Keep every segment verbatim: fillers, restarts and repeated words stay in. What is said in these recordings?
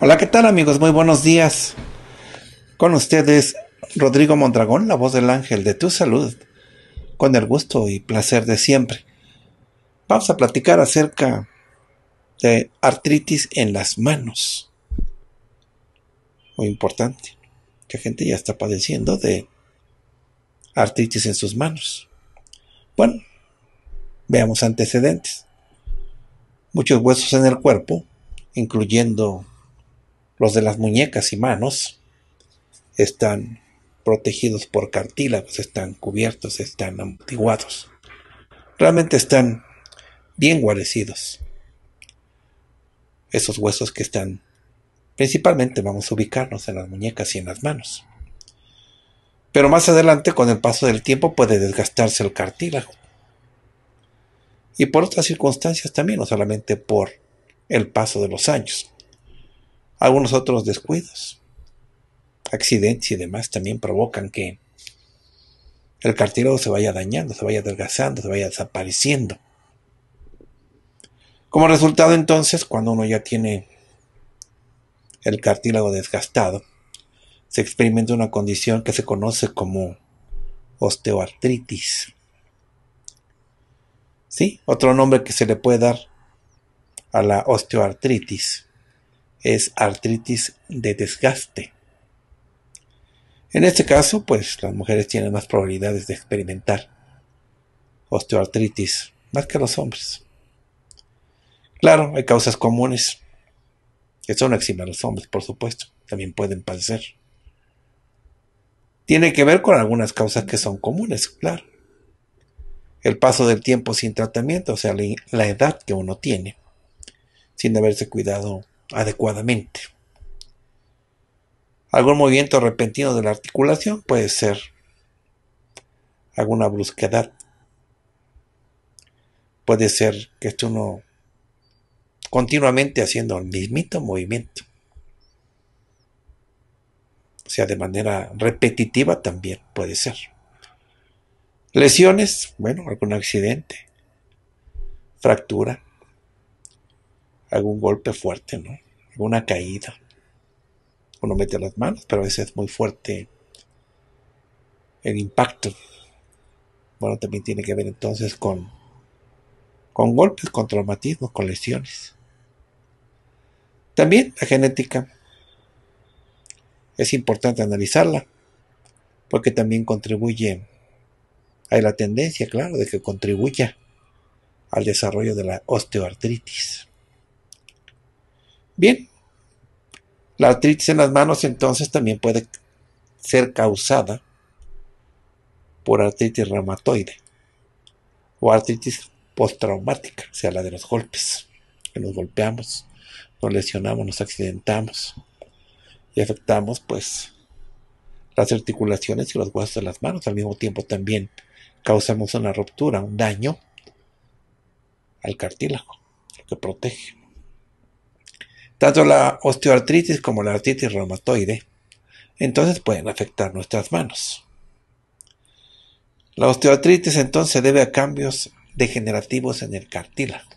Hola, ¿qué tal, amigos? Muy buenos días. Con ustedes, Rodrigo Mondragón, la voz del ángel de tu salud, con el gusto y placer de siempre. Vamos a platicar acerca de artritis en las manos. Muy importante. Mucha gente ya está padeciendo de artritis en sus manos. Bueno, veamos antecedentes. Muchos huesos en el cuerpo, incluyendo los de las muñecas y manos, están protegidos por cartílagos, están cubiertos, están amortiguados. Realmente están bien guarecidos. Esos huesos que están, principalmente vamos a ubicarnos en las muñecas y en las manos. Pero más adelante, con el paso del tiempo, puede desgastarse el cartílago. Y por otras circunstancias también, no solamente por el paso de los años. Algunos otros descuidos, accidentes y demás también provocan que el cartílago se vaya dañando, se vaya adelgazando, se vaya desapareciendo. Como resultado, entonces, cuando uno ya tiene el cartílago desgastado, se experimenta una condición que se conoce como osteoartritis. ¿Sí? Otro nombre que se le puede dar a la osteoartritis es artritis de desgaste. En este caso, pues las mujeres tienen más probabilidades de experimentar osteoartritis más que los hombres. Claro, hay causas comunes. Eso no exime a los hombres, por supuesto. También pueden padecer. Tiene que ver con algunas causas que son comunes, claro. El paso del tiempo sin tratamiento, o sea, la edad que uno tiene, sin haberse cuidado adecuadamente. Algún movimiento repentino de la articulación puede ser alguna brusquedad. Puede ser que esto no continuamente haciendo el mismito movimiento, o sea, de manera repetitiva también puede ser. Lesiones, bueno, algún accidente, fractura, algún golpe fuerte, ¿no? Alguna caída. Uno mete las manos, pero a veces es muy fuerte el impacto. Bueno, también tiene que ver entonces con, con golpes, con traumatismos, con lesiones. También la genética es importante analizarla, porque también contribuye, hay la tendencia, claro, de que contribuya al desarrollo de la osteoartritis. Bien, la artritis en las manos entonces también puede ser causada por artritis reumatoide o artritis postraumática, o sea, la de los golpes, que nos golpeamos, nos lesionamos, nos accidentamos y afectamos, pues, las articulaciones y los huesos de las manos. Al mismo tiempo también causamos una ruptura, un daño al cartílago, lo que protege. Tanto la osteoartritis como la artritis reumatoide, entonces pueden afectar nuestras manos. La osteoartritis entonces se debe a cambios degenerativos en el cartílago.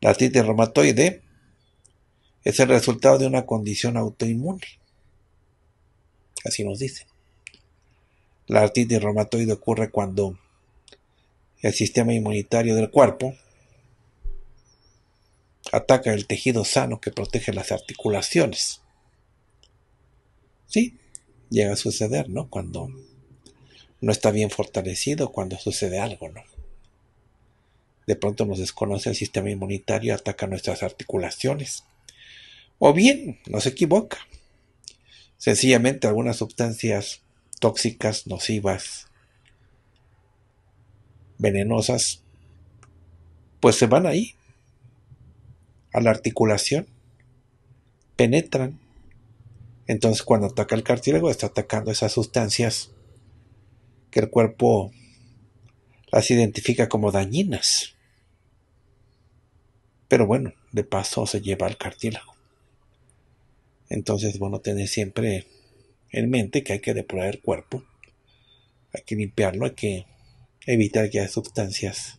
La artritis reumatoide es el resultado de una condición autoinmune. Así nos dicen. La artritis reumatoide ocurre cuando el sistema inmunitario del cuerpo ataca el tejido sano que protege las articulaciones. Sí, llega a suceder, ¿no? Cuando no está bien fortalecido, cuando sucede algo, ¿no? De pronto nos desconoce el sistema inmunitario, ataca nuestras articulaciones. O bien, nos equivoca. Sencillamente algunas sustancias tóxicas, nocivas, venenosas, pues se van ahí, a la articulación, penetran. Entonces cuando ataca el cartílago está atacando esas sustancias que el cuerpo las identifica como dañinas. Pero bueno, de paso se lleva al cartílago. Entonces, bueno, tener siempre en mente que hay que depurar el cuerpo, hay que limpiarlo, hay que evitar que haya sustancias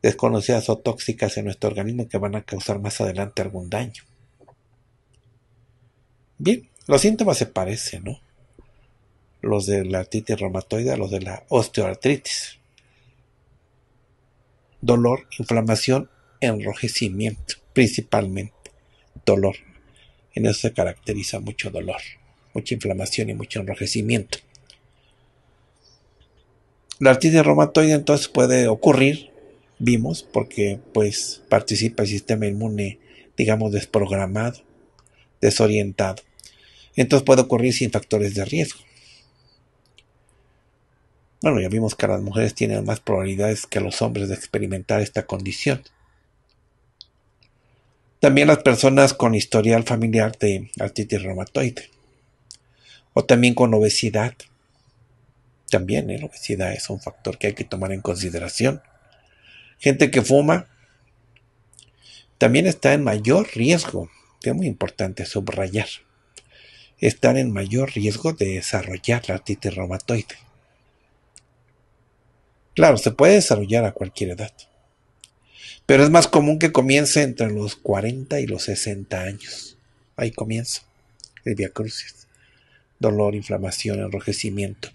desconocidas o tóxicas en nuestro organismo que van a causar más adelante algún daño. Bien, los síntomas se parecen, ¿no? Los de la artritis reumatoide, los de la osteoartritis. Dolor, inflamación, enrojecimiento, principalmente dolor. En eso se caracteriza mucho dolor, mucha inflamación y mucho enrojecimiento. La artritis reumatoide entonces puede ocurrir, vimos, porque pues participa el sistema inmune, digamos, desprogramado, desorientado. Entonces puede ocurrir sin factores de riesgo. Bueno, ya vimos que las mujeres tienen más probabilidades que los hombres de experimentar esta condición. También las personas con historial familiar de artritis reumatoide. O también con obesidad. También ¿eh? la obesidad es un factor que hay que tomar en consideración. Gente que fuma también está en mayor riesgo. Es muy importante subrayar. Están en mayor riesgo de desarrollar la artritis reumatoide. Claro, se puede desarrollar a cualquier edad, pero es más común que comience entre los cuarenta y los sesenta años. Ahí comienza el viacrucis. Dolor, inflamación, enrojecimiento.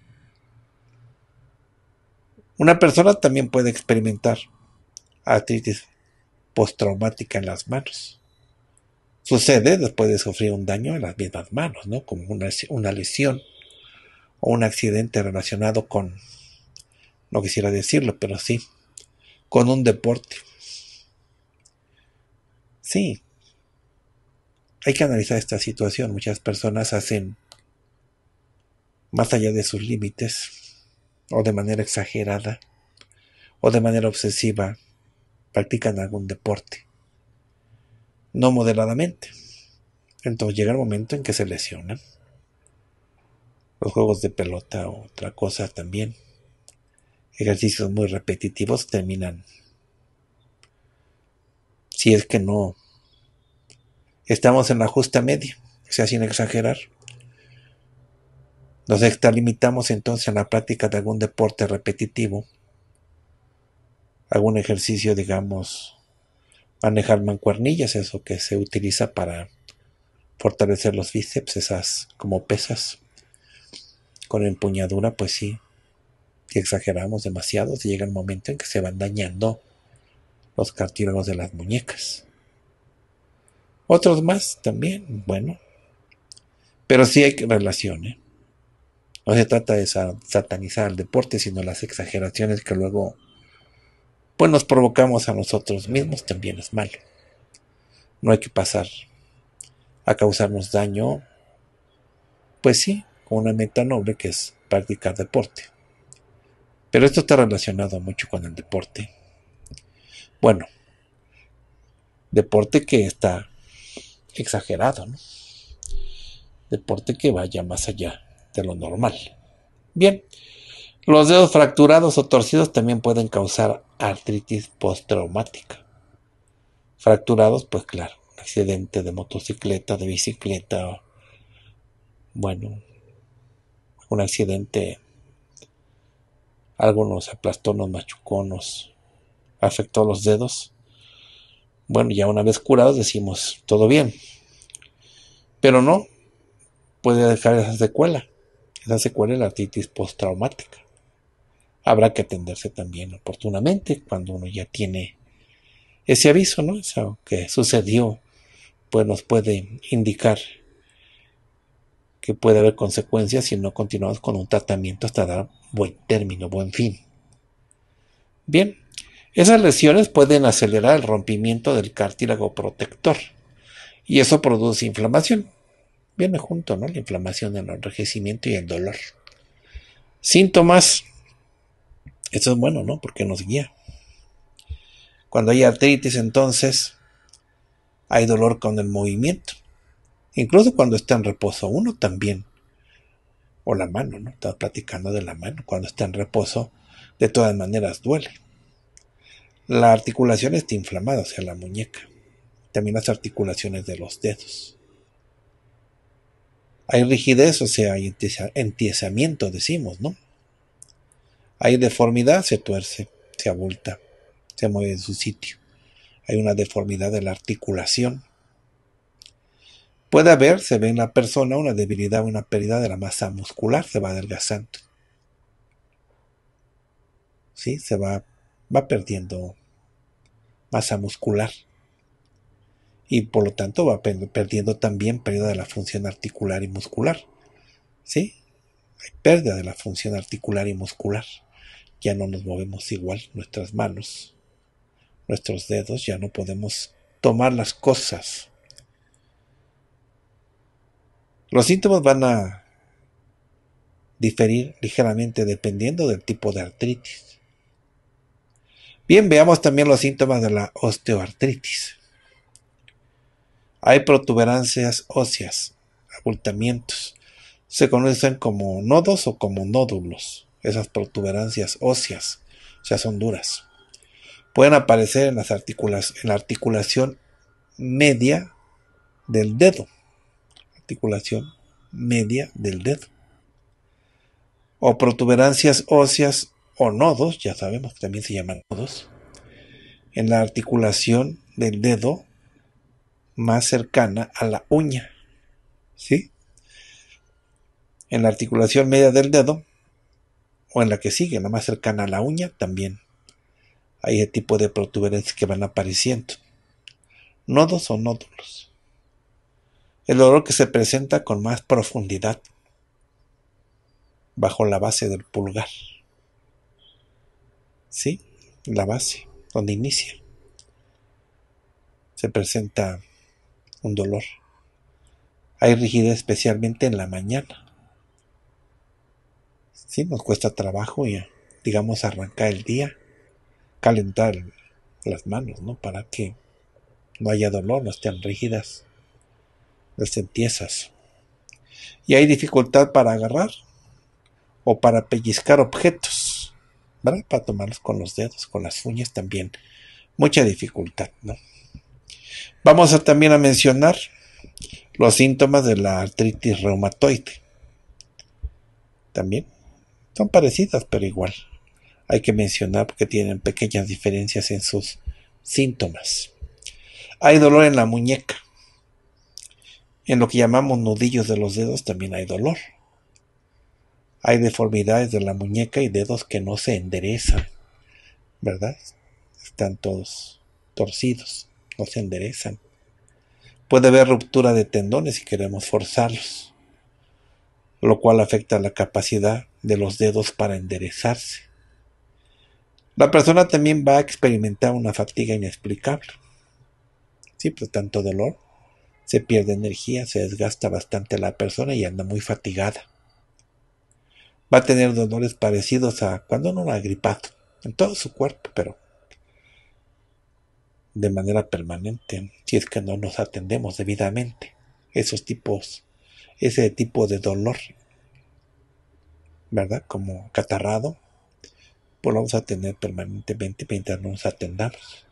Una persona también puede experimentar artritis postraumática en las manos. Sucede después de sufrir un daño en las mismas manos, ¿no? Como una, una lesión o un accidente relacionado con, no quisiera decirlo, pero sí, con un deporte. Sí, hay que analizar esta situación. Muchas personas hacen más allá de sus límites, o de manera exagerada, o de manera obsesiva, practican algún deporte, no moderadamente. Entonces llega el momento en que se lesionan. Los juegos de pelota o otra cosa también, ejercicios muy repetitivos, terminan, si es que no estamos en la justa media, o sea, sin exagerar. Nos extralimitamos entonces en la práctica de algún deporte repetitivo, algún ejercicio, digamos, manejar mancuernillas, eso que se utiliza para fortalecer los bíceps, esas como pesas, con empuñadura, pues sí, si exageramos demasiado, se llega el momento en que se van dañando los cartílagos de las muñecas. Otros más también, bueno. Pero sí hay relaciones. ¿eh? No se trata de satanizar el deporte, sino las exageraciones que luego pues nos provocamos a nosotros mismos también es malo. No hay que pasar a causarnos daño, pues sí, con una meta noble que es practicar deporte. Pero esto está relacionado mucho con el deporte. Bueno, deporte que está exagerado, ¿no? Deporte que vaya más allá de lo normal. Bien, los dedos fracturados o torcidos también pueden causar artritis postraumática. Fracturados, pues claro, un accidente de motocicleta, de bicicleta, bueno, un accidente, algunos aplastones, machuconos, afectó los dedos. Bueno, ya una vez curados decimos todo bien, pero no puede dejar esa secuela. Esa secuela es la artritis postraumática. Habrá que atenderse también oportunamente cuando uno ya tiene ese aviso, ¿no? Eso que sucedió, pues nos puede indicar que puede haber consecuencias si no continuamos con un tratamiento hasta dar buen término, buen fin. Bien. Esas lesiones pueden acelerar el rompimiento del cartílago protector y eso produce inflamación. Viene junto, ¿no? La inflamación, el enrojecimiento y el dolor. Síntomas. Esto es bueno, ¿no? Porque nos guía. Cuando hay artritis, entonces, hay dolor con el movimiento. Incluso cuando está en reposo uno también. O la mano, ¿no? Estaba platicando de la mano. Cuando está en reposo, de todas maneras duele. La articulación está inflamada, o sea, la muñeca. También las articulaciones de los dedos. Hay rigidez, o sea, hay entiesamiento, decimos, ¿no? Hay deformidad, se tuerce, se abulta, se mueve en su sitio. Hay una deformidad de la articulación. Puede haber, se ve en la persona, una debilidad o una pérdida de la masa muscular, se va adelgazando. Sí, se va, va perdiendo masa muscular. Y por lo tanto va perdiendo también pérdida de la función articular y muscular. ¿Sí? Hay pérdida de la función articular y muscular. Ya no nos movemos igual. Nuestras manos, nuestros dedos, ya no podemos tomar las cosas. Los síntomas van a diferir ligeramente dependiendo del tipo de artritis. Bien, veamos también los síntomas de la osteoartritis. Hay protuberancias óseas, abultamientos. Se conocen como nodos o como nódulos. Esas protuberancias óseas, o sea, son duras. Pueden aparecer en, las articulac- en la articulación media del dedo. Articulación media del dedo. O protuberancias óseas o nodos, ya sabemos que también se llaman nodos, en la articulación del dedo más cercana a la uña, ¿sí? En la articulación media del dedo, o en la que sigue, la más cercana a la uña, también hay ese tipo de protuberancias que van apareciendo. Nodos o nódulos. El dolor que se presenta con más profundidad, bajo la base del pulgar, ¿sí? La base, donde inicia. Se presenta un dolor. Hay rigidez especialmente en la mañana. Sí, nos cuesta trabajo y, digamos, arrancar el día, calentar las manos, ¿no? Para que no haya dolor, no estén rígidas, no estén tiesas. Y hay dificultad para agarrar o para pellizcar objetos, ¿verdad? Para tomarlos con los dedos, con las uñas también. Mucha dificultad, ¿no? Vamos a, también a mencionar los síntomas de la artritis reumatoide. También son parecidas, pero igual hay que mencionar porque tienen pequeñas diferencias en sus síntomas. Hay dolor en la muñeca. En lo que llamamos nudillos de los dedos también hay dolor. Hay deformidades de la muñeca y dedos que no se enderezan, ¿verdad? Están todos torcidos. No se enderezan. Puede haber ruptura de tendones si queremos forzarlos, lo cual afecta la capacidad de los dedos para enderezarse. La persona también va a experimentar una fatiga inexplicable. Sí, por tanto dolor, se pierde energía, se desgasta bastante la persona y anda muy fatigada. Va a tener dolores parecidos a cuando uno ha gripado, en todo su cuerpo, pero de manera permanente, si es que no nos atendemos debidamente, esos tipos, ese tipo de dolor, ¿verdad? Como catarrado, pues lo vamos a tener permanentemente mientras no nos atendamos.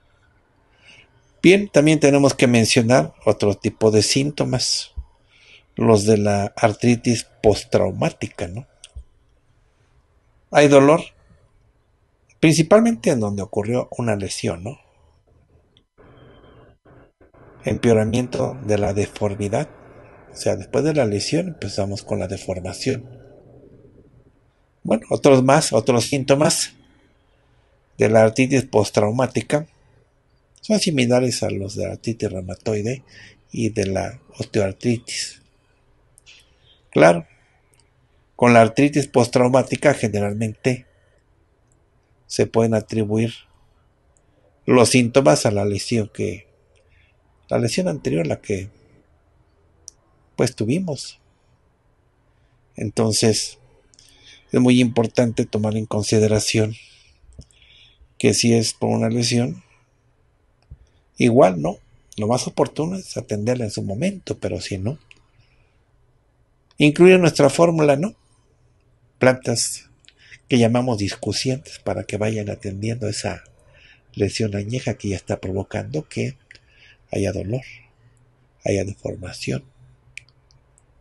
Bien, también tenemos que mencionar otro tipo de síntomas, los de la artritis postraumática, ¿no? Hay dolor, principalmente en donde ocurrió una lesión, ¿no? Empeoramiento de la deformidad, o sea, después de la lesión empezamos con la deformación. Bueno, otros más, otros síntomas de la artritis postraumática son similares a los de la artritis reumatoide y de la osteoartritis. Claro, con la artritis postraumática generalmente se pueden atribuir los síntomas a la lesión que La lesión anterior, la que pues tuvimos. Entonces, es muy importante tomar en consideración que si es por una lesión, igual no, lo más oportuno es atenderla en su momento, pero si no, incluir nuestra fórmula, ¿no? Plantas que llamamos discusientes para que vayan atendiendo esa lesión añeja que ya está provocando que haya dolor, haya deformación,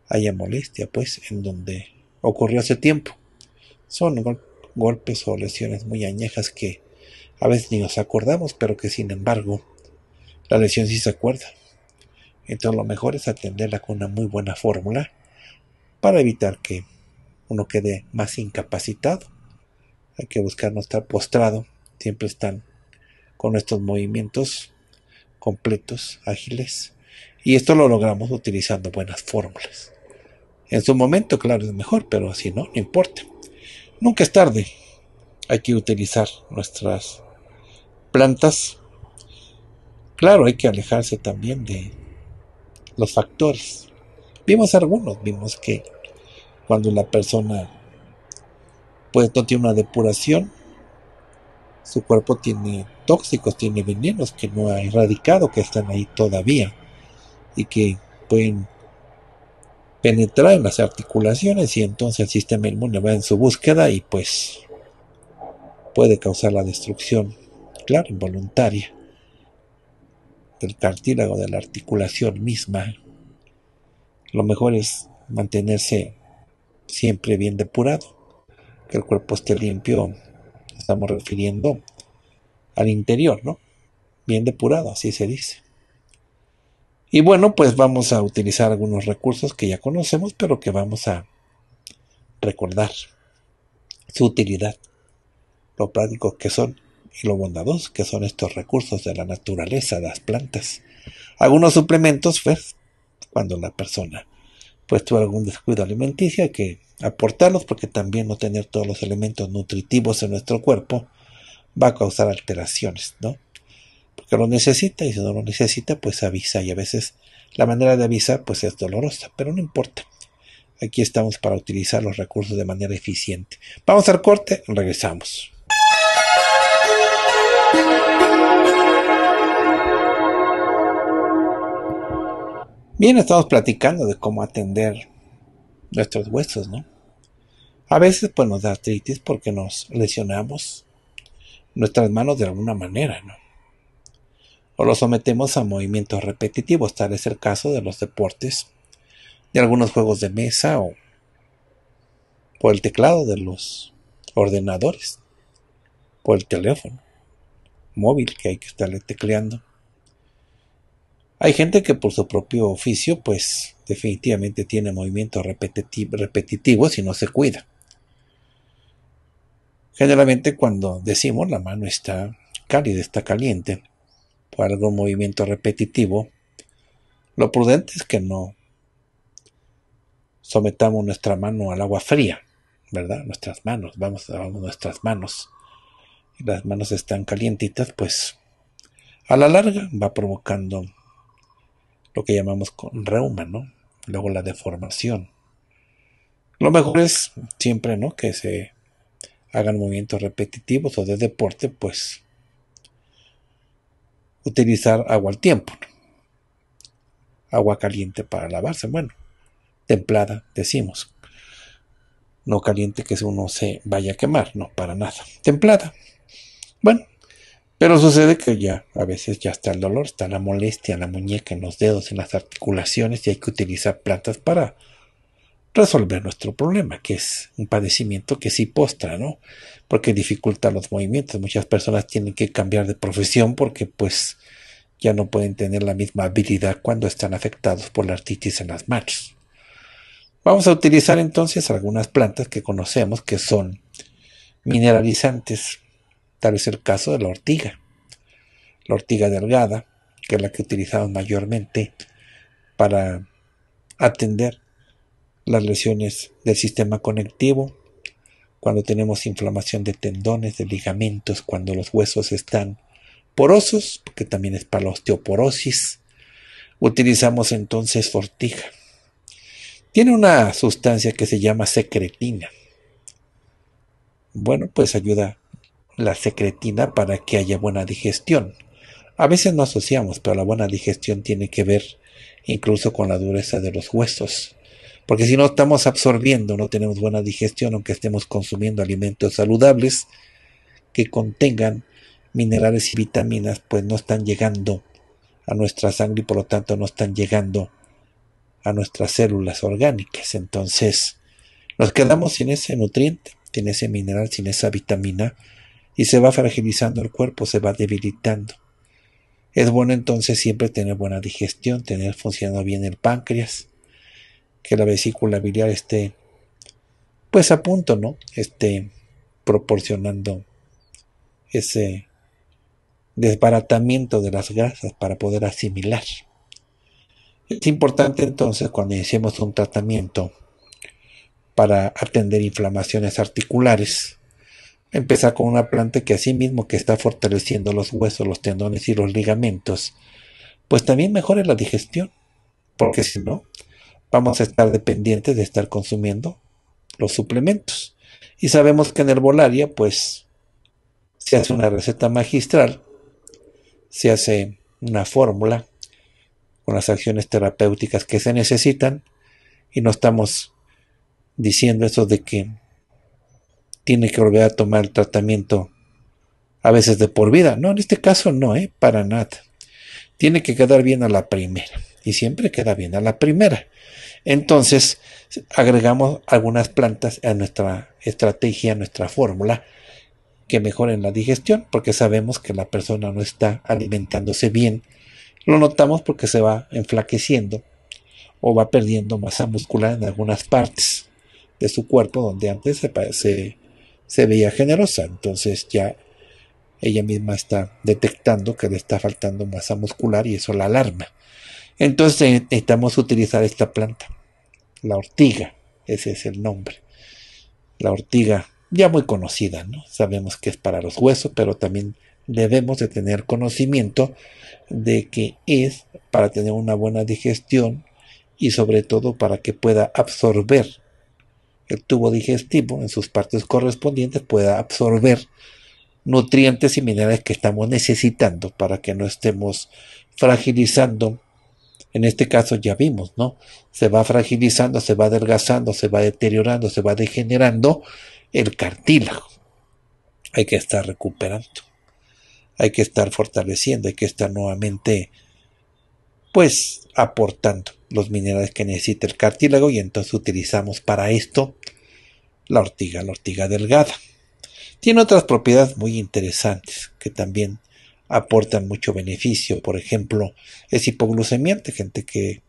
haya molestia, pues, en donde ocurrió hace tiempo. Son gol- golpes o lesiones muy añejas que a veces ni nos acordamos, pero que sin embargo la lesión sí se acuerda. Entonces lo mejor es atenderla con una muy buena fórmula para evitar que uno quede más incapacitado. Hay que buscar no estar postrado, siempre están con estos movimientos completos, ágiles, y esto lo logramos utilizando buenas fórmulas. En su momento, claro, es mejor, pero si no, no importa. Nunca es tarde. Hay que utilizar nuestras plantas. Claro, hay que alejarse también de los factores. Vimos algunos, vimos que cuando la persona pues no tiene una depuración, su cuerpo tiene tóxicos, tiene venenos que no ha erradicado, que están ahí todavía y que pueden penetrar en las articulaciones, y entonces el sistema inmune va en su búsqueda y pues puede causar la destrucción, claro, involuntaria del cartílago, de la articulación misma. Lo mejor es mantenerse siempre bien depurado, que el cuerpo esté limpio, estamos refiriendo al interior, ¿no? Bien depurado, así se dice. Y bueno, pues vamos a utilizar algunos recursos que ya conocemos, pero que vamos a recordar su utilidad, lo prácticos que son y lo bondadosos que son estos recursos de la naturaleza, las plantas. Algunos suplementos, pues, cuando la persona pues tuvo algún descuido alimenticio, hay que aportarlos, porque también no tener todos los elementos nutritivos en nuestro cuerpo va a causar alteraciones, ¿no? Porque lo necesita, y si no lo necesita, pues avisa, y a veces la manera de avisar pues es dolorosa, pero no importa. Aquí estamos para utilizar los recursos de manera eficiente. Vamos al corte, regresamos. Bien, estamos platicando de cómo atender nuestros huesos, ¿no? A veces pues nos da artritis porque nos lesionamos nuestras manos de alguna manera, ¿no? O lo sometemos a movimientos repetitivos, tal es el caso de los deportes, de algunos juegos de mesa o por el teclado de los ordenadores, por el teléfono móvil que hay que estarle tecleando. Hay gente que por su propio oficio pues definitivamente tiene movimientos repetitiv- repetitivos y no se cuida. Generalmente cuando decimos la mano está cálida, está caliente, por algún movimiento repetitivo, lo prudente es que no sometamos nuestra mano al agua fría, ¿verdad? Nuestras manos, vamos a nuestras manos, y las manos están calientitas, pues a la larga va provocando lo que llamamos con reuma, ¿no? Luego la deformación. Lo mejor es siempre, ¿no?, que se hagan movimientos repetitivos o de deporte, pues utilizar agua al tiempo, agua caliente para lavarse, bueno, templada decimos, no caliente que uno se vaya a quemar, no, para nada, templada, bueno, pero sucede que ya, a veces ya está el dolor, está la molestia en la muñeca, en los dedos, en las articulaciones, y hay que utilizar plantas para resolver nuestro problema, que es un padecimiento que sí postra, ¿no? Porque dificulta los movimientos. Muchas personas tienen que cambiar de profesión porque pues ya no pueden tener la misma habilidad cuando están afectados por la artritis en las manos. Vamos a utilizar entonces algunas plantas que conocemos que son mineralizantes, tal es el caso de la ortiga, la ortiga delgada, que es la que utilizamos mayormente para atender las lesiones del sistema conectivo, cuando tenemos inflamación de tendones, de ligamentos, cuando los huesos están porosos, que también es para la osteoporosis. Utilizamos entonces ortiga, Tiene una sustancia que se llama secretina. Bueno, pues ayuda la secretina para que haya buena digestión. A veces no asociamos, pero la buena digestión tiene que ver incluso con la dureza de los huesos. Porque si no estamos absorbiendo, no tenemos buena digestión, aunque estemos consumiendo alimentos saludables que contengan minerales y vitaminas, pues no están llegando a nuestra sangre y por lo tanto no están llegando a nuestras células orgánicas. Entonces nos quedamos sin ese nutriente, sin ese mineral, sin esa vitamina, y se va fragilizando el cuerpo, se va debilitando. Es bueno entonces siempre tener buena digestión, tener funcionando bien el páncreas, que la vesícula biliar esté pues a punto, ¿no? Esté proporcionando ese desbaratamiento de las grasas para poder asimilar. Es importante entonces cuando iniciemos un tratamiento para atender inflamaciones articulares, empezar con una planta que así mismo que está fortaleciendo los huesos, los tendones y los ligamentos, pues también mejore la digestión, porque si no, vamos a estar dependientes de estar consumiendo los suplementos. Y sabemos que en herbolaria, pues, se hace una receta magistral, se hace una fórmula con las acciones terapéuticas que se necesitan, y no estamos diciendo eso de que tiene que volver a tomar el tratamiento a veces de por vida. No, en este caso no, ¿eh? Para nada. Tiene que quedar bien a la primera, y siempre queda bien a la primera. Entonces agregamos algunas plantas a nuestra estrategia, a nuestra fórmula, que mejoren la digestión, porque sabemos que la persona no está alimentándose bien. Lo notamos porque se va enflaqueciendo o va perdiendo masa muscular en algunas partes de su cuerpo donde antes se, se, se veía generosa. Entonces ya ella misma está detectando que le está faltando masa muscular y eso la alarma. Entonces necesitamos utilizar esta planta, la ortiga, ese es el nombre. La ortiga ya muy conocida, ¿no? Sabemos que es para los huesos, pero también debemos de tener conocimiento de que es para tener una buena digestión y sobre todo para que pueda absorber el tubo digestivo en sus partes correspondientes, pueda absorber nutrientes y minerales que estamos necesitando para que no estemos fragilizando. En este caso ya vimos, ¿no? Se va fragilizando, se va adelgazando, se va deteriorando, se va degenerando el cartílago. Hay que estar recuperando. Hay que estar fortaleciendo, hay que estar nuevamente, pues, aportando los minerales que necesita el cartílago, y entonces utilizamos para esto la ortiga, la ortiga delgada. Tiene otras propiedades muy interesantes que también aportan mucho beneficio. Por ejemplo, es hipoglucemiante. Gente que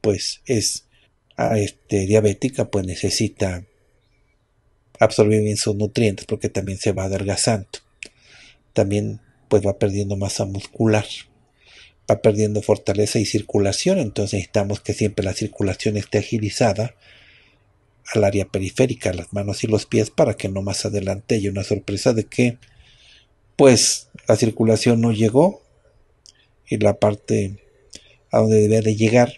pues es este, diabética, pues necesita absorber bien sus nutrientes porque también se va adelgazando. También pues va perdiendo masa muscular, va perdiendo fortaleza y circulación. Entonces necesitamos que siempre la circulación esté agilizada al área periférica, las manos y los pies, para que no más adelante haya una sorpresa de que pues la circulación no llegó y la parte a donde debía de llegar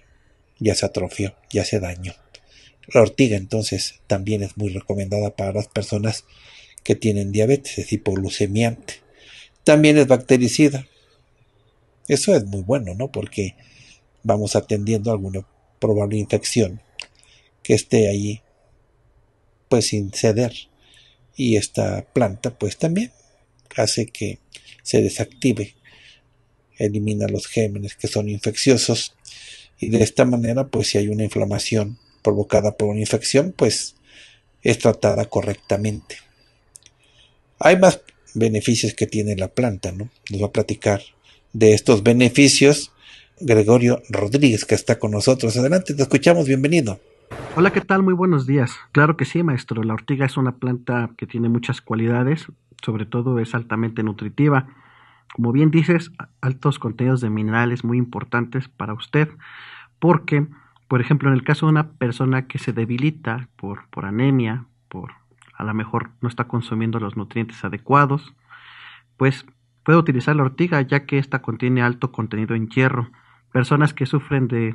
ya se atrofió, ya se dañó. La ortiga entonces también es muy recomendada para las personas que tienen diabetes, es hipoglucemiante. También es bactericida. Eso es muy bueno, ¿no? Porque vamos atendiendo alguna probable infección que esté ahí pues sin ceder. Y esta planta pues también hace que se desactive, elimina los gérmenes que son infecciosos, y de esta manera pues si hay una inflamación provocada por una infección pues es tratada correctamente. Hay más beneficios que tiene la planta, ¿no? Nos va a platicar de estos beneficios Gregorio Rodríguez, que está con nosotros. Adelante, te escuchamos, bienvenido. Hola, ¿qué tal? Muy buenos días. Claro que sí, maestro. La ortiga es una planta que tiene muchas cualidades, sobre todo es altamente nutritiva. Como bien dices, altos contenidos de minerales muy importantes para usted, porque, por ejemplo, en el caso de una persona que se debilita por, por anemia, por a lo mejor no está consumiendo los nutrientes adecuados, pues puede utilizar la ortiga, ya que esta contiene alto contenido en hierro. Personas que sufren de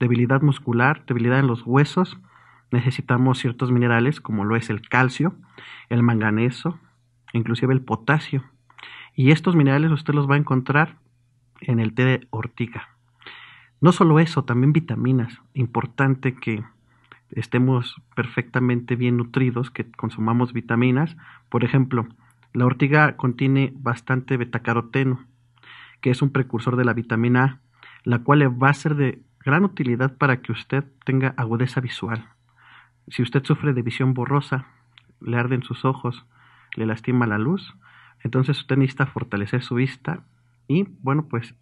debilidad muscular, debilidad en los huesos, necesitamos ciertos minerales como lo es el calcio, el manganeso, inclusive el potasio. Y estos minerales usted los va a encontrar en el té de ortiga. No solo eso, también vitaminas. Importante que estemos perfectamente bien nutridos, que consumamos vitaminas. Por ejemplo, la ortiga contiene bastante betacaroteno, que es un precursor de la vitamina A, la cual va a ser de gran utilidad para que usted tenga agudeza visual. Si usted sufre de visión borrosa, le arden sus ojos, le lastima la luz, entonces usted necesita fortalecer su vista y, bueno, pues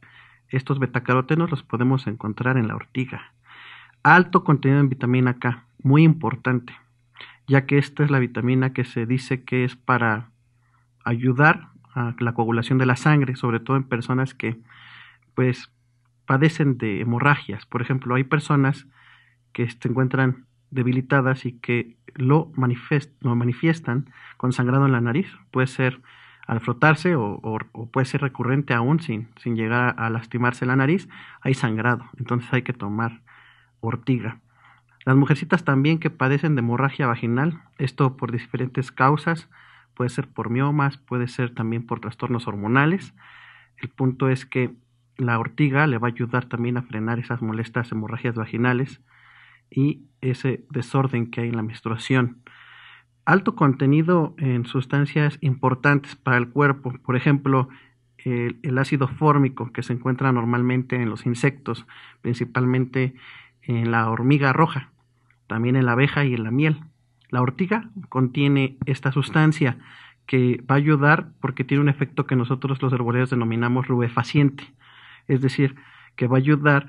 estos betacarotenos los podemos encontrar en la ortiga. Alto contenido en vitamina K, muy importante, ya que esta es la vitamina que se dice que es para ayudar a la coagulación de la sangre, sobre todo en personas que pues padecen de hemorragias. Por ejemplo, hay personas que se encuentran debilitadas y que lo, manifiest- lo manifiestan con sangrado en la nariz. Puede ser al frotarse o, o, o puede ser recurrente aún sin, sin llegar a lastimarse la nariz, hay sangrado. Entonces hay que tomar ortiga. Las mujercitas también que padecen de hemorragia vaginal, esto por diferentes causas, puede ser por miomas, puede ser también por trastornos hormonales. El punto es que la ortiga le va a ayudar también a frenar esas molestas hemorragias vaginales y ese desorden que hay en la menstruación. Alto contenido en sustancias importantes para el cuerpo, por ejemplo, el, el ácido fórmico que se encuentra normalmente en los insectos, principalmente en la hormiga roja, también en la abeja y en la miel. La ortiga contiene esta sustancia que va a ayudar porque tiene un efecto que nosotros los herboleros denominamos rubefaciente, es decir, que va a ayudar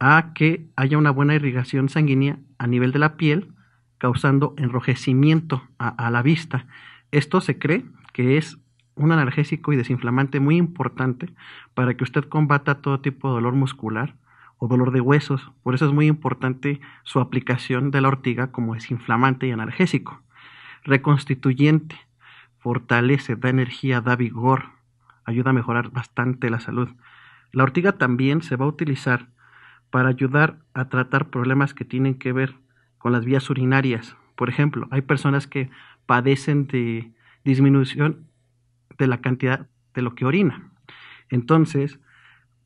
a que haya una buena irrigación sanguínea a nivel de la piel, causando enrojecimiento a, a la vista. Esto se cree que es un analgésico y desinflamante muy importante para que usted combata todo tipo de dolor muscular o dolor de huesos. Por eso es muy importante su aplicación de la ortiga como desinflamante y analgésico. Reconstituyente, fortalece, da energía, da vigor, ayuda a mejorar bastante la salud. La ortiga también se va a utilizar para ayudar a tratar problemas que tienen que ver con las vías urinarias. Por ejemplo, hay personas que padecen de disminución de la cantidad de lo que orina. Entonces,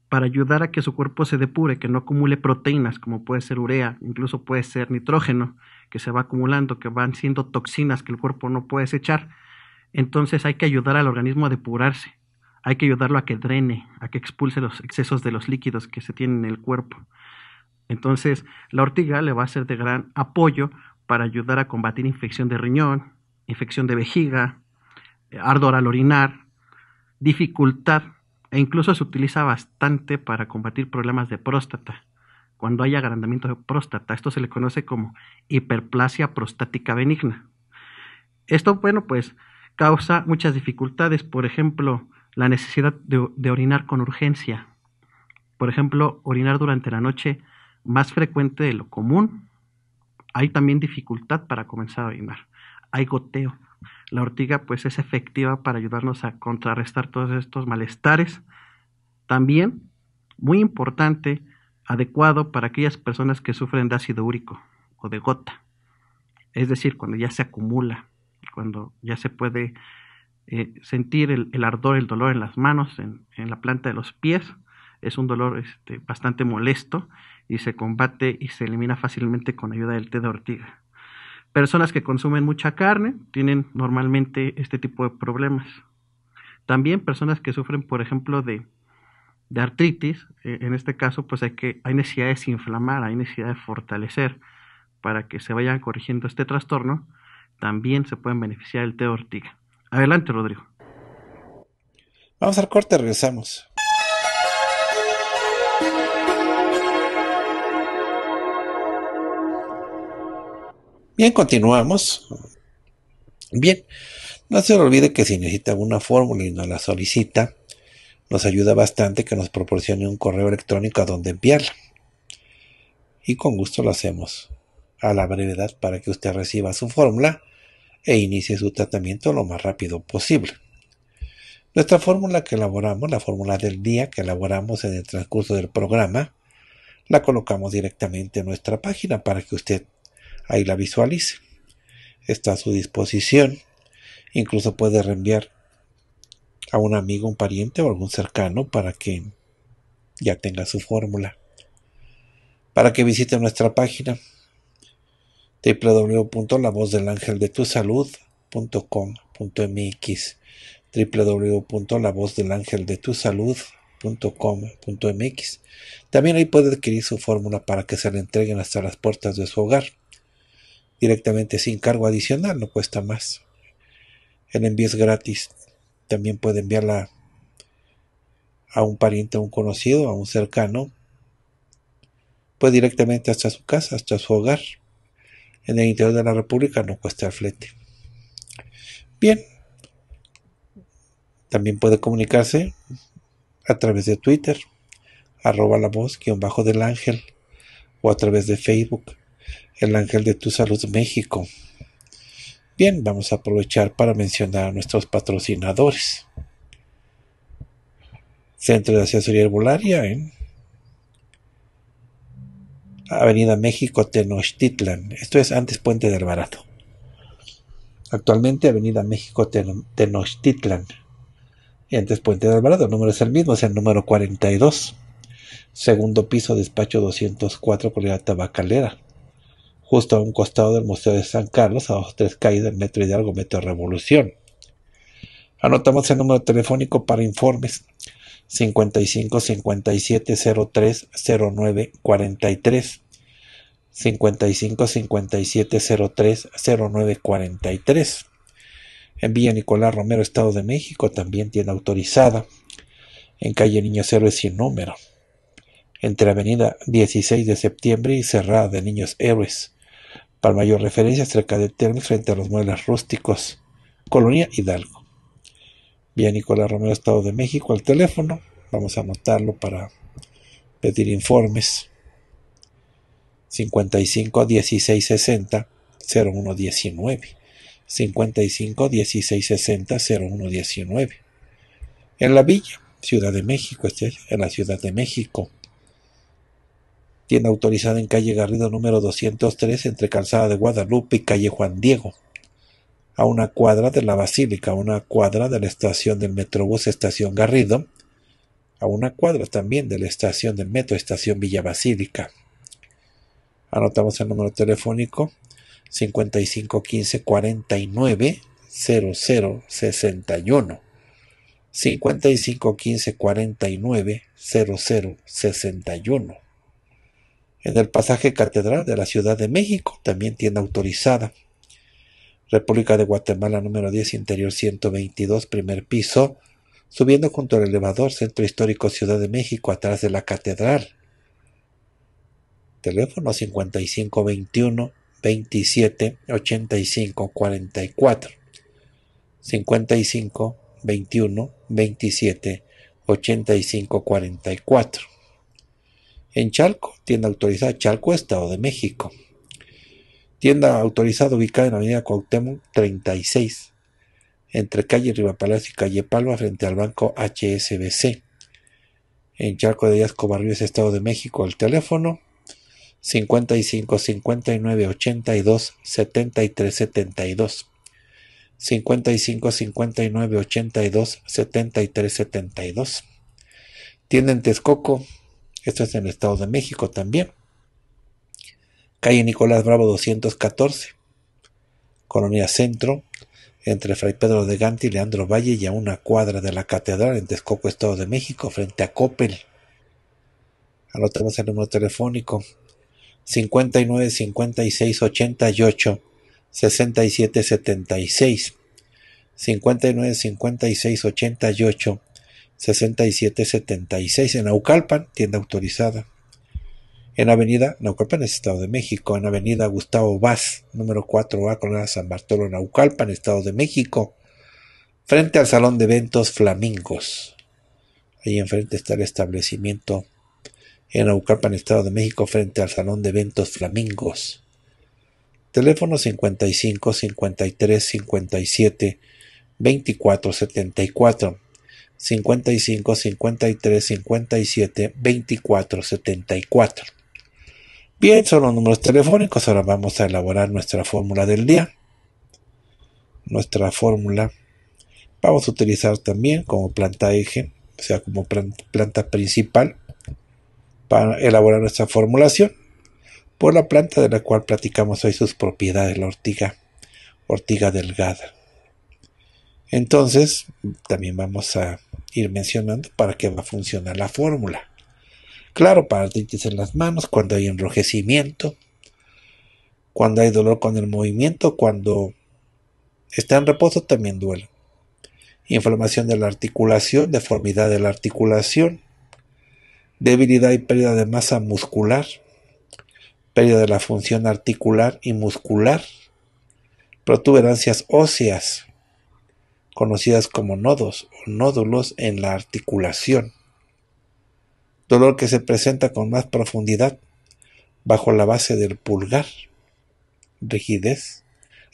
para ayudar a que su cuerpo se depure, que no acumule proteínas, como puede ser urea, incluso puede ser nitrógeno, que se va acumulando, que van siendo toxinas que el cuerpo no puede desechar. Entonces hay que ayudar al organismo a depurarse. Hay que ayudarlo a que drene, a que expulse los excesos de los líquidos que se tienen en el cuerpo. Entonces, la ortiga le va a ser de gran apoyo para ayudar a combatir infección de riñón, infección de vejiga, ardor al orinar, dificultad, e incluso se utiliza bastante para combatir problemas de próstata. Cuando hay agrandamiento de próstata, esto se le conoce como hiperplasia prostática benigna. Esto, bueno, pues causa muchas dificultades, por ejemplo, la necesidad de, de orinar con urgencia. Por ejemplo, orinar durante la noche más frecuente de lo común. Hay también dificultad para comenzar a orinar. Hay goteo. La ortiga pues es efectiva para ayudarnos a contrarrestar todos estos malestares. También, muy importante, adecuado para aquellas personas que sufren de ácido úrico o de gota. Es decir, cuando ya se acumula, cuando ya se puede Eh, sentir el, el ardor, el dolor en las manos, en, en la planta de los pies. Es un dolor este, bastante molesto y se combate y se elimina fácilmente con ayuda del té de ortiga. Personas que consumen mucha carne tienen normalmente este tipo de problemas. También personas que sufren, por ejemplo, de, de artritis. Eh, en este caso, pues hay, que, hay necesidad de desinflamar, hay necesidad de fortalecer para que se vayan corrigiendo este trastorno. También se pueden beneficiar del té de ortiga. Adelante, Rodrigo. Vamos al corte, regresamos. Bien, continuamos. Bien, no se olvide que si necesita alguna fórmula y nos la solicita, nos ayuda bastante que nos proporcione un correo electrónico a donde enviarla. Y con gusto lo hacemos a la brevedad para que usted reciba su fórmula e inicie su tratamiento lo más rápido posible. Nuestra fórmula que elaboramos, la fórmula del día que elaboramos en el transcurso del programa, la colocamos directamente en nuestra página para que usted ahí la visualice. Está a su disposición. Incluso puede reenviar a un amigo, un pariente o algún cercano para que ya tenga su fórmula. Para que visite nuestra página doble u doble u doble u punto la voz del ángel de tu salud punto com punto m x, doble u doble u doble u punto la voz del ángel de tu salud punto com punto m x. También ahí puede adquirir su fórmula para que se la entreguen hasta las puertas de su hogar, directamente sin cargo adicional, no cuesta más. El envío es gratis. También puede enviarla a un pariente, a un conocido, a un cercano, pues directamente hasta su casa, hasta su hogar. En el interior de la República no cuesta el flete. Bien. También puede comunicarse a través de Twitter, arroba la voz guión bajo del ángel, o a través de Facebook, El Ángel de tu Salud México. Bien, vamos a aprovechar para mencionar a nuestros patrocinadores. Centro de Asesoría Herbolaria en Avenida México, Tenochtitlan. Esto es antes Puente del Barato. Actualmente Avenida México, Tenochtitlan. Y antes Puente del Barato. El número es el mismo, es el número cuarenta y dos. Segundo piso, despacho doscientos cuatro, Colonia Tabacalera. Justo a un costado del Museo de San Carlos, a dos o tres calles del Metro Hidalgo, Metro Revolución. Anotamos el número telefónico para informes: cincuenta y cinco, cincuenta y siete, cero tres, cero nueve, cuarenta y tres. cincuenta y cinco, cincuenta y siete, cero tres, cero nueve, cuarenta y tres. En Villa Nicolás Romero, Estado de México, también tiene autorizada. En calle Niños Héroes sin número. Entre Avenida dieciséis de Septiembre y Cerrada de Niños Héroes. Para mayor referencia, cerca de Telmex, frente a los muebles rústicos. Colonia Hidalgo. Vía Nicolás Romero, Estado de México, al teléfono. Vamos a anotarlo para pedir informes. cincuenta y cinco, dieciséis sesenta, cero uno diecinueve. cincuenta y cinco, dieciséis sesenta, cero uno diecinueve. En la Villa, Ciudad de México, este es en la Ciudad de México. Tienda autorizada en calle Garrido, número doscientos tres, entre Calzada de Guadalupe y calle Juan Diego. A una cuadra de la Basílica, a una cuadra de la estación del Metrobús, estación Garrido, a una cuadra también de la estación del Metro, estación Villa Basílica. Anotamos el número telefónico cincuenta y cinco, quince, cuarenta y nueve, cero cero sesenta y uno. cincuenta y cinco, quince, cuarenta y nueve, cero cero sesenta y uno. En el pasaje Catedral de la Ciudad de México, también tienda autorizada. República de Guatemala, número diez, interior ciento veintidós, primer piso, subiendo junto al elevador, Centro Histórico Ciudad de México, atrás de la Catedral. Teléfono cincuenta y cinco, veintiuno, veintisiete, ochenta y cinco, cuarenta y cuatro. cincuenta y cinco, veintiuno, veintisiete, ochenta y cinco, cuarenta y cuatro. En Chalco, tienda autorizada, Chalco, Estado de México. Tienda autorizada ubicada en la avenida Cuauhtémoc treinta y seis, entre calle Rivapalacio y calle Palma, frente al banco H S B C. En Charco de Díaz Covarrubias, Estado de México, el teléfono cincuenta y cinco, cincuenta y nueve, ochenta y dos, setenta y tres, setenta y dos. cincuenta y cinco, cincuenta y nueve, ochenta y dos, setenta y tres, setenta y dos. Tienda en Texcoco, esto es en el Estado de México también. Calle Nicolás Bravo doscientos catorce, Colonia Centro, entre Fray Pedro de Gante y Leandro Valle y a una cuadra de la Catedral en Texcoco, Estado de México, frente a Coppel. Anotamos el número telefónico cincuenta y nueve, cincuenta y seis, ochenta y ocho, sesenta y siete, setenta y seis. cincuenta y nueve, cincuenta y seis, ochenta y ocho, sesenta y siete, setenta y seis. En Naucalpan, tienda autorizada. En Avenida Naucalpan, Estado de México. En Avenida Gustavo Vaz, número cuatro A, Colonia San Bartolo, Naucalpan, Estado de México. Frente al Salón de Eventos Flamingos. Ahí enfrente está el establecimiento en Naucalpan, Estado de México, frente al Salón de Eventos Flamingos. Teléfono cincuenta y cinco, cincuenta y tres, cincuenta y siete, veinticuatro, setenta y cuatro. cincuenta y cinco, cincuenta y tres, cincuenta y siete, veinticuatro, setenta y cuatro. Bien, son los números telefónicos. Ahora vamos a elaborar nuestra fórmula del día. Nuestra fórmula vamos a utilizar también como planta eje, o sea, como planta principal para elaborar nuestra formulación, por la planta de la cual platicamos hoy sus propiedades, la ortiga, ortiga delgada. Entonces, también vamos a ir mencionando para qué va a funcionar la fórmula. Claro, para artritis en las manos, cuando hay enrojecimiento, cuando hay dolor con el movimiento, cuando está en reposo también duele. Inflamación de la articulación, deformidad de la articulación, debilidad y pérdida de masa muscular, pérdida de la función articular y muscular, protuberancias óseas, conocidas como nodos o nódulos en la articulación, dolor que se presenta con más profundidad bajo la base del pulgar, rigidez,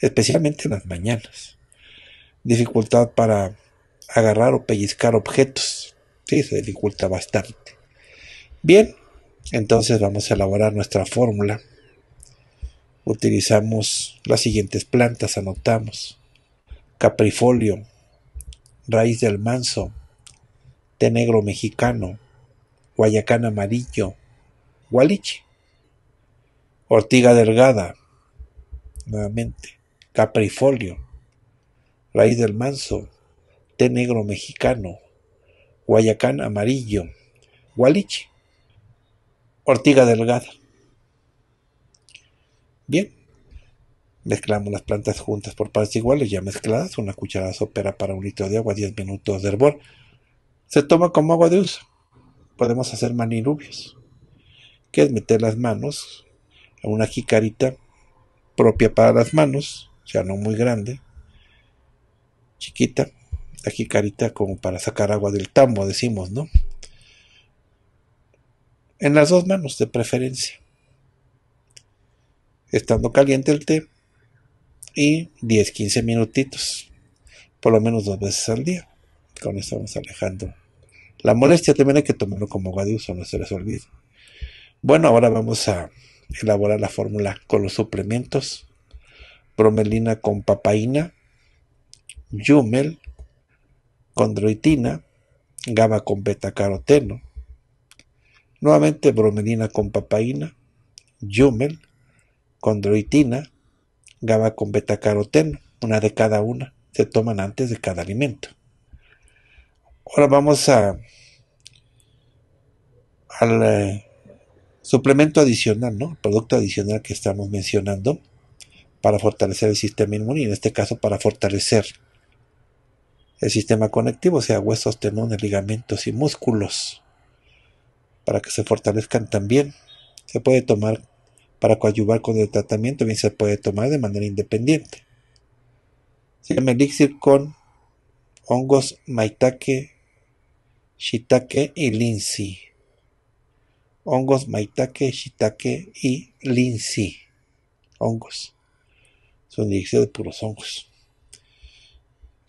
especialmente en las mañanas, dificultad para agarrar o pellizcar objetos, sí, se dificulta bastante. Bien, entonces vamos a elaborar nuestra fórmula. Utilizamos las siguientes plantas, anotamos: caprifolio, raíz del manso, té negro mexicano, guayacán amarillo, gualiche, ortiga delgada, nuevamente, caprifolio, raíz del manso, té negro mexicano, guayacán amarillo, gualiche, ortiga delgada. Bien, mezclamos las plantas juntas por partes iguales, ya mezcladas, una cucharada sopera para un litro de agua, diez minutos de hervor. Se toma como agua de uso. Podemos hacer manilubios, que es meter las manos a una jicarita propia para las manos, o sea, no muy grande, chiquita, la jicarita como para sacar agua del tambo, decimos, ¿no? En las dos manos de preferencia, estando caliente el té, y diez a quince minutitos, por lo menos dos veces al día. Con eso vamos alejando la molestia. También hay que tomarlo como agua de uso, no se les olvide. Bueno, ahora vamos a elaborar la fórmula con los suplementos: bromelina con papaína, yumel, condroitina, GABA con betacaroteno. Nuevamente bromelina con papaína, yumel, condroitina, GABA con betacaroteno, una de cada una, se toman antes de cada alimento. Ahora vamos a al eh, suplemento adicional, ¿no? El producto adicional que estamos mencionando para fortalecer el sistema inmune, y en este caso para fortalecer el sistema conectivo, o sea, huesos, tendones, ligamentos y músculos, para que se fortalezcan también. Se puede tomar para coadyuvar con el tratamiento, bien se puede tomar de manera independiente. Se llama elixir con hongos maitake, shiitake y linsi. Hongos maitake, shiitake y linsi. Hongos. Son elixir de puros hongos.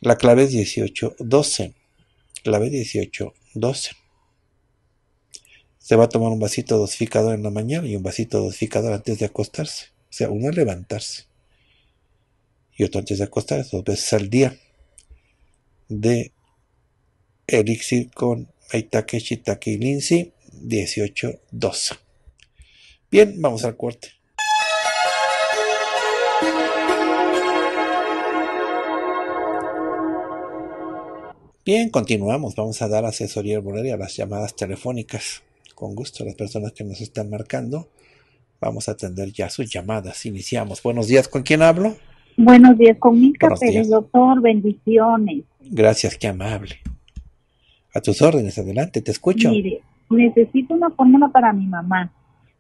La clave es dieciocho doce. Clave dieciocho doce. Se va a tomar un vasito dosificador en la mañana y un vasito dosificador antes de acostarse. O sea, uno al levantarse y otro antes de acostarse, dos veces al día, de elixir con maitake, shiitake y linsi, dieciocho doce. Bien, vamos al corte. Bien, continuamos. Vamos a dar asesoría herbolaria a las llamadas telefónicas. Con gusto, las personas que nos están marcando, vamos a atender ya sus llamadas. Iniciamos. Buenos días, ¿con quién hablo? Buenos días, con Mica Pérez, doctor, bendiciones. Gracias, qué amable. A tus órdenes, adelante, te escucho. Mire, necesito una fórmula para mi mamá.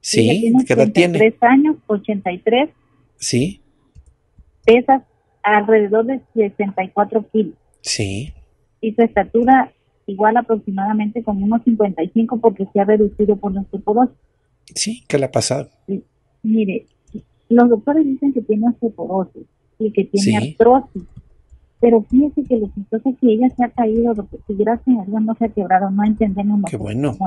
Sí, ¿qué edad tiene? ochenta y tres años, ochenta y tres. Sí. Pesa alrededor de sesenta y cuatro kilos. Sí. Y su estatura igual aproximadamente con unos cincuenta y cinco, porque se ha reducido por la osteoporosis. Sí, ¿qué le ha pasado? Sí, mire, los doctores dicen que tiene osteoporosis y que tiene, sí, artrosis, pero fíjese que lo chistoso es que ella se ha caído, porque si gracias a Dios no se ha quebrado, no entendemos. Qué bueno.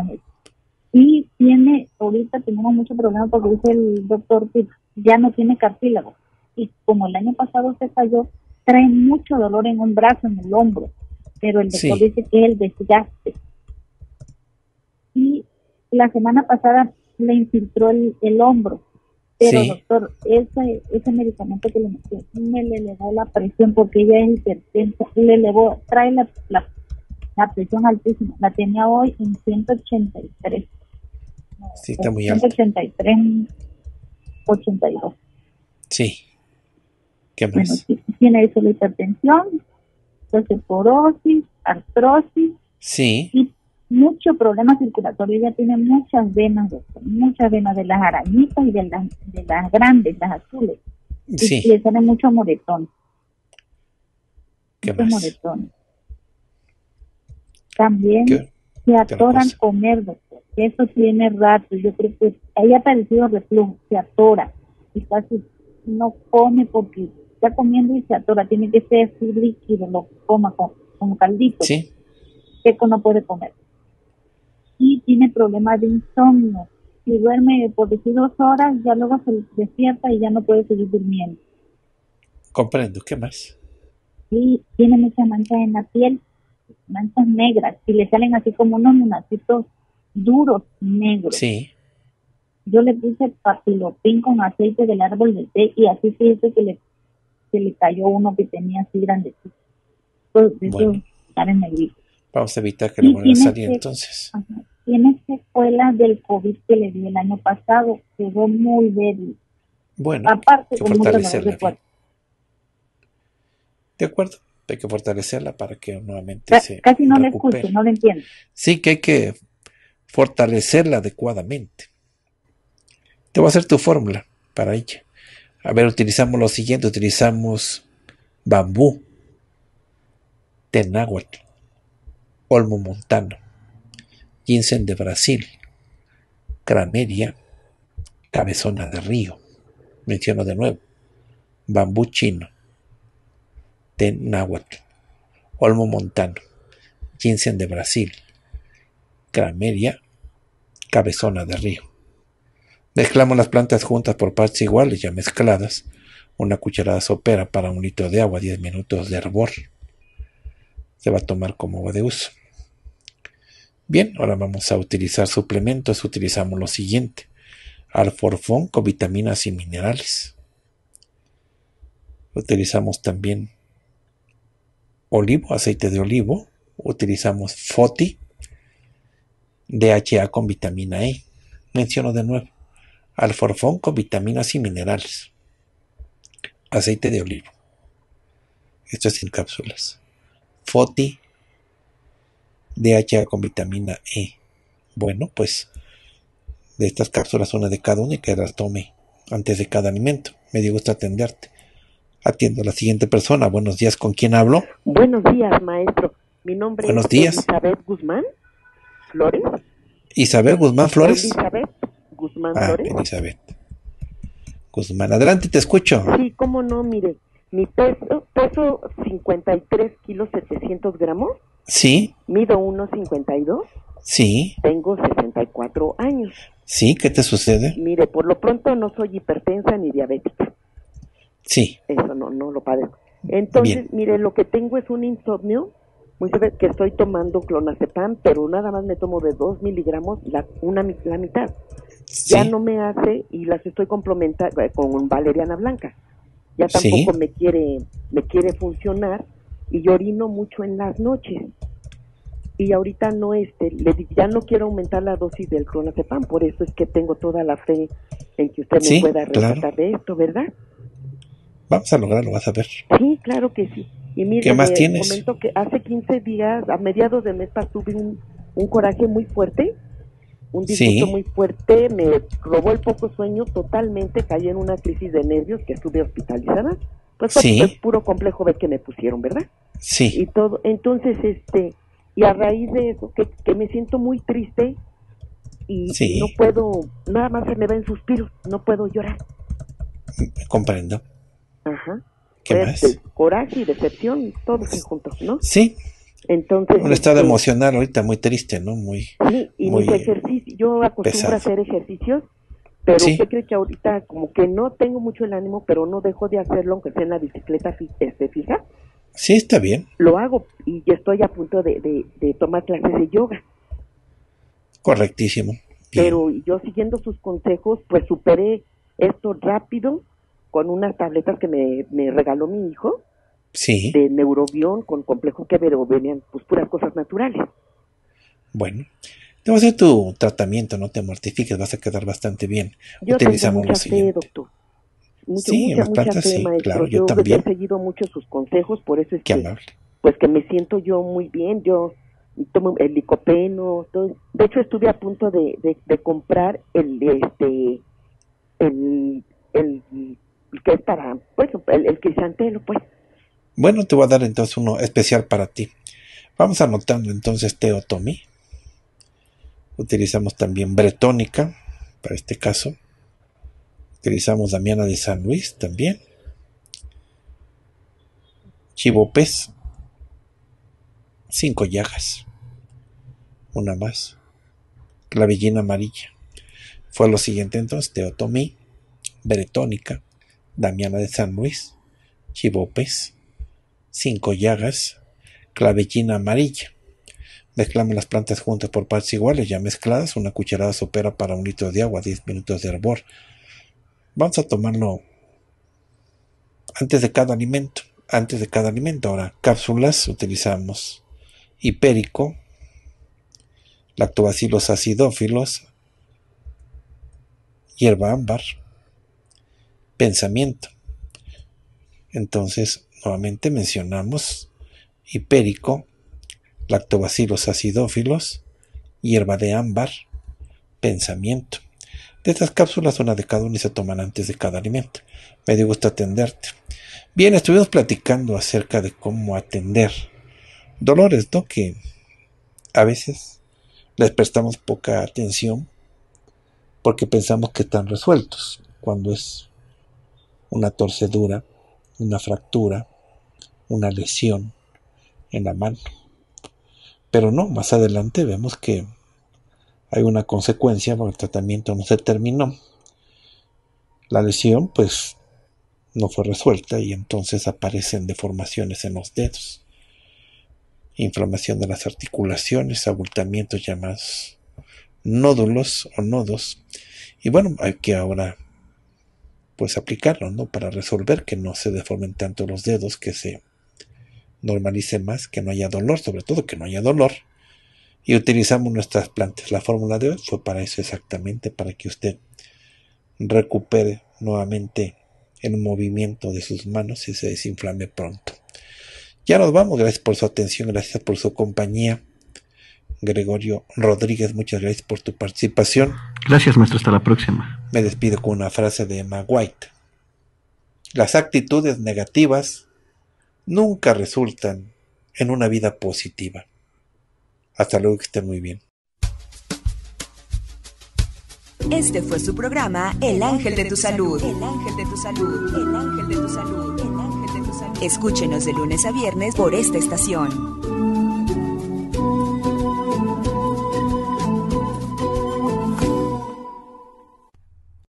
y tiene, ahorita tenemos mucho problema porque dice el doctor que ya no tiene cartílago, y como el año pasado se falló, trae mucho dolor en un brazo, en el hombro, pero el doctor sí. dice que es el desgaste. Y la semana pasada le infiltró el, el hombro, pero sí. doctor, ese, ese medicamento que le metió me le elevó la presión porque ella es hipertensa, le elevó, trae la, la, la presión altísima, la tenía hoy en ciento ochenta y tres. Sí, está muy alto. ciento ochenta y tres, ochenta y dos. Sí. ¿Qué más? Bueno, tiene eso la hipertensión, osteoporosis, artrosis. Sí. Y mucho problema circulatorio. Ella tiene muchas venas, doctor, muchas venas de las arañitas y de las, de las grandes, las azules. Sí. Y le sale mucho moretón. ¿Qué mucho más? Moretón. También ¿Qué? Se atoran comer, doctor. Eso tiene rato. Yo creo que ella ha padecido reflujo, se atora y casi no come porque está comiendo y se atora. Tiene que ser líquido, lo coma con, con caldito. Sí. Seco no puede comer. Y tiene problemas de insomnio. Si duerme por decir dos horas, ya luego se despierta y ya no puede seguir durmiendo. Comprendo. ¿Qué más? Y tiene muchas manchas en la piel, manchas negras, y le salen así como unos munacitos duros, negros. Sí. Yo le puse papilopín con aceite del árbol de té y así se dice que le, que le cayó uno que tenía así grandecito. Entonces, bueno, en el grito. Vamos a evitar que le vuelva a salir entonces. Ajá, tiene secuelas del COVID que le dio el año pasado, quedó muy débil. Bueno, aparte, hay que fortalecerla. De, de acuerdo, hay que fortalecerla para que nuevamente C se Casi no recupere. Le escucho, no le entiendo. Sí, que hay que fortalecerla adecuadamente. Te voy a hacer tu fórmula para ella. A ver, utilizamos lo siguiente, utilizamos bambú, tenáhuatl, olmo montano, ginseng de Brasil, cramelia, cabezona de río, menciono de nuevo, bambú chino, tenáhuatl, olmo montano, ginseng de Brasil, cramelia, cabezona de río. Mezclamos las plantas juntas por partes iguales, ya mezcladas, una cucharada sopera para un litro de agua, diez minutos de hervor. Se va a tomar como agua de uso. Bien, ahora vamos a utilizar suplementos. Utilizamos lo siguiente: alforfón con vitaminas y minerales. Utilizamos también olivo, aceite de olivo. Utilizamos foti, D H A con vitamina E. Menciono de nuevo: alforfón con vitaminas y minerales, aceite de olivo. Esto es en cápsulas. Foti, D H A con vitamina E. Bueno, pues de estas cápsulas, una de cada una, y que las tome antes de cada alimento. Me dio gusto atenderte. Atiendo a la siguiente persona. Buenos días, ¿con quién hablo? Buenos días, maestro. Mi nombre Buenos es días. Isabel Guzmán Flores. Isabel Guzmán Flores. Isabel Guzmán ah, Flores. Elizabeth Guzmán, adelante, te escucho. Sí, cómo no, mire. Mi peso, peso cincuenta y tres kilos setecientos gramos. Sí. Mido uno cincuenta y dos. Sí. Tengo sesenta y cuatro años. Sí, ¿qué te sucede? Mire, por lo pronto no soy hipertensa ni diabética. Sí. Eso no, no lo padezco. Entonces, bien, mire, lo que tengo es un insomnio, muy severo, que estoy tomando clonazepam, pero nada más me tomo de dos miligramos, la, una, la mitad. Sí. Ya no me hace, y las estoy complementando con valeriana blanca. Ya tampoco sí. me quiere me quiere funcionar, y yo orino mucho en las noches. Y ahorita no este, le, ya no quiero aumentar la dosis del clonazepam, por eso es que tengo toda la fe en que usted me sí, pueda rescatar claro. de esto, ¿verdad? Vamos a lograrlo, vas a ver. Sí, claro que sí. Y mire, ¿qué más tienes? Comento que hace quince días, a mediados de mes, tuve un, un coraje muy fuerte, un disgusto sí. muy fuerte, me robó el poco sueño totalmente, caí en una crisis de nervios que estuve hospitalizada, pues fue sí. puro complejo B que me pusieron, ¿verdad? Sí. Y todo, entonces, este, y a raíz de eso, que, que me siento muy triste, y sí. no puedo, nada más se me ven suspiros, no puedo llorar. Comprendo. Ajá. ¿Qué este, más? Coraje y decepción, todos juntos, ¿no? Sí. Entonces, un estado este, emocional ahorita muy triste, ¿no? Muy, sí, y muy ejercicio. Yo acostumbro pesado. a hacer ejercicios, pero ¿sí? usted cree que ahorita como que no tengo mucho el ánimo, pero no dejo de hacerlo, aunque sea en la bicicleta este, fija. Sí, está bien. Lo hago y ya estoy a punto de, de, de tomar clases de yoga. Correctísimo. Bien. Pero yo siguiendo sus consejos, pues superé esto rápido con unas tabletas que me, me regaló mi hijo. Sí. De neurobión con complejo que pero venían pues puras cosas naturales. Bueno, te vas a hacer tu tratamiento, no te mortifiques, vas a quedar bastante bien. Yo utilizamos mucha lo siguiente. Fe, doctor. Mucho, sí, mucha, mucha plantas, fe, sí, maestro. Claro, yo, yo también. He seguido mucho sus consejos, por eso es Qué que amable. Pues que me siento yo muy bien, yo tomo el licopeno, todo. De hecho estuve a punto de, de, de comprar el este el, el, el que es para pues el, el crisantelo, pues. Bueno, te voy a dar entonces uno especial para ti. Vamos anotando entonces teotomí. Utilizamos también bretónica, para este caso. Utilizamos damiana de San Luis también. Chivopés. Cinco llagas. Una más. Clavellina amarilla. Fue lo siguiente entonces, teotomí, bretónica, damiana de San Luis, chivopés, cinco llagas, clavellina amarilla. Mezclamos las plantas juntas por partes iguales, ya mezcladas, una cucharada sopera para un litro de agua, diez minutos de hervor. Vamos a tomarlo antes de cada alimento, antes de cada alimento. Ahora, cápsulas, utilizamos hipérico, lactobacilos acidófilos, hierba ámbar, pensamiento. Entonces, nuevamente mencionamos hipérico, lactobacilos acidófilos, hierba de ámbar, pensamiento. De estas cápsulas, una de cada una y se toman antes de cada alimento. Me dio gusto atenderte. Bien, estuvimos platicando acerca de cómo atender dolores, ¿no? Que a veces les prestamos poca atención porque pensamos que están resueltos, cuando es una torcedura, una fractura, una lesión en la mano. Pero no, más adelante vemos que hay una consecuencia porque el tratamiento no se terminó. La lesión pues no fue resuelta y entonces aparecen deformaciones en los dedos, inflamación de las articulaciones, abultamientos llamados nódulos o nodos. Y bueno, hay que ahora pues aplicarlo, ¿no? Para resolver que no se deformen tanto los dedos, que se normalice más, que no haya dolor, sobre todo que no haya dolor. Y utilizamos nuestras plantas. La fórmula de hoy fue para eso exactamente, para que usted recupere nuevamente el movimiento de sus manos y se desinflame pronto. Ya nos vamos, gracias por su atención, gracias por su compañía. Gregorio Rodríguez, muchas gracias por tu participación. Gracias, maestro, hasta la próxima. Me despido con una frase de Emma White. Las actitudes negativas nunca resultan en una vida positiva. Hasta luego, que estén muy bien. Este fue su programa El Ángel de tu Salud. El Ángel de tu Salud. El Ángel de tu Salud. El Ángel de tu Salud. Escúchenos de lunes a viernes por esta estación.